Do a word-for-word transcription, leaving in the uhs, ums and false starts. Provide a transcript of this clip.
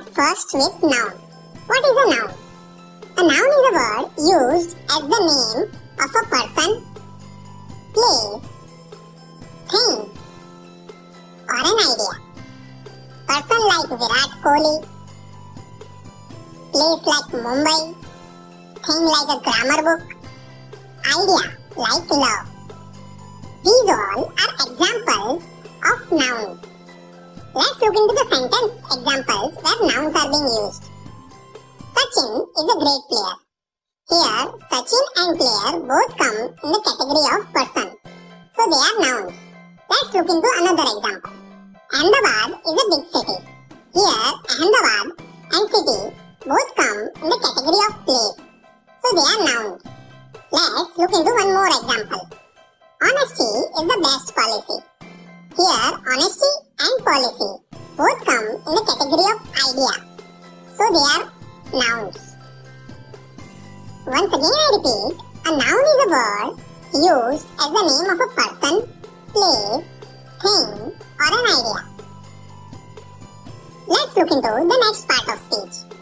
word first with noun. What is a noun? A noun is a word used as the name of a person, place, thing, or an idea. Person like Virat Kohli, place like Mumbai, thing like a grammar book, idea like love. These all are examples of nouns. Let's look into the sentence examples where nouns are being used. Sachin is a great player. Here, Sachin and player both come in the category of person, so they are nouns. Let's look into another example. Ahmedabad is a big city. Here, Ahmedabad and city both come in the category of place, so they are nouns. Let's look into one more example. Honesty is the best policy. Here, honesty and policy both come in the category of idea, so they are nouns. Once again I repeat, a noun is a word used as the name of a person, place, thing or an idea. Let's look into the next part of speech.